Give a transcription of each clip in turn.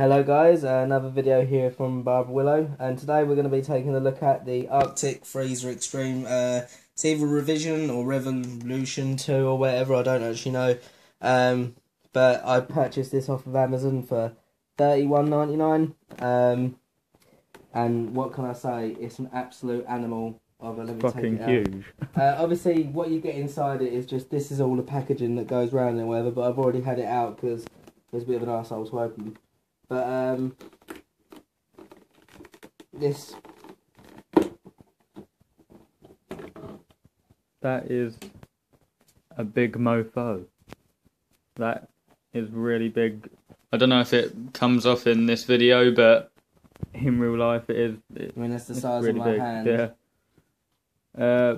Hello guys, another video here from Barbara Willow, and today we're going to be taking a look at the Arctic Freezer Extreme. It's either revision or revolution 2 or whatever, I don't actually know, but I purchased this off of Amazon for $31.99, and what can I say, it's an absolute animal of a fucking huge. Obviously what you get inside it is just, this is all the packaging that goes around and whatever, but I've already had it out because there's a bit of an arsehole to open. But that is a big mofo. That is really big. I don't know if it comes off in this video, but in real life it is. I mean, that's the size really of my big hand. Yeah.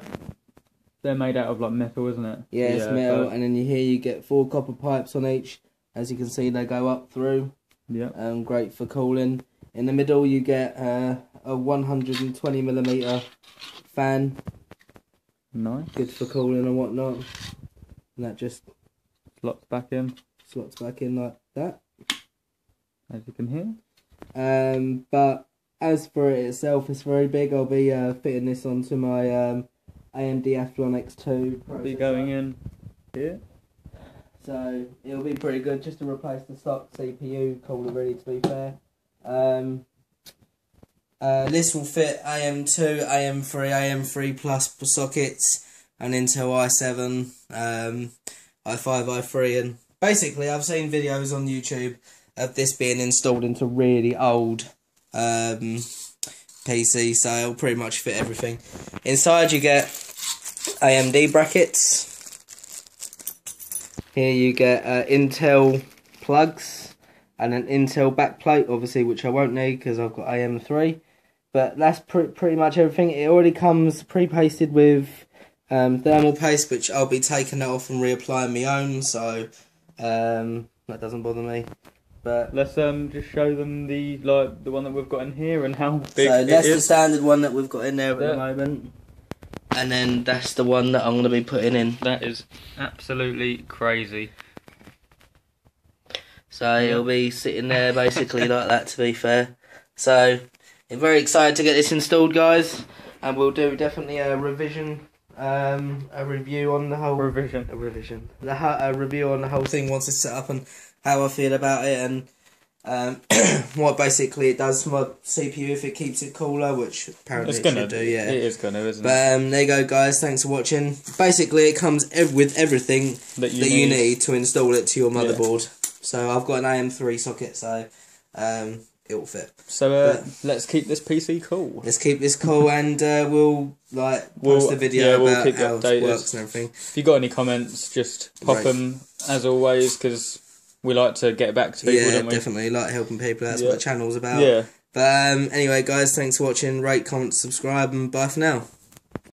They're made out of like metal, isn't it? Yeah, it's metal, and then you get 4 copper pipes on each. As you can see, they go up through. Yeah. Great for cooling. In the middle, you get a 120mm fan. Nice. Good for cooling and whatnot. And that just slots back in. Slots back in like that, as you can hear. But as for it itself, it's very big. I'll be fitting this onto my AMD Athlon X2 processor. Be going in here. So it'll be pretty good just to replace the stock CPU cooler, really, to be fair. This will fit AM2, AM3, AM3 Plus sockets and Intel i7, i5, i3, and basically I've seen videos on YouTube of this being installed into really old PC, so it'll pretty much fit everything. Inside you get AMD brackets. Here you get Intel plugs and an Intel backplate, obviously, which I won't need because I've got AM3. But that's pretty much everything. It already comes pre-pasted with thermal paste, which I'll be taking that off and reapplying my own, so that doesn't bother me. But let's just show them the one that we've got in here and how big it is. So that's the standard one that we've got in there at the moment. And then that's the one that I'm going to be putting in. That is absolutely crazy. So it'll be sitting there basically like that, to be fair. So I'm very excited to get this installed, guys. And we'll do definitely a revision, a review on the whole... Revision. A revision. A review on the whole thing once it's set up and how I feel about it. And what basically it does for my CPU, if it keeps it cooler, which apparently it should do, yeah. It is gonna, isn't it? But there you go, guys, thanks for watching. Basically it comes with everything that you need to install it to your motherboard. Yeah. So I've got an AM3 socket, so it'll fit. So let's keep this PC cool. Let's keep this cool, and we'll post a video about how it works and everything. If you got any comments, just pop them as always, because we like to get back to people, don't we? Definitely. Like helping people. That's what the channel's about. But anyway, guys, thanks for watching. Rate, comment, subscribe, and bye for now.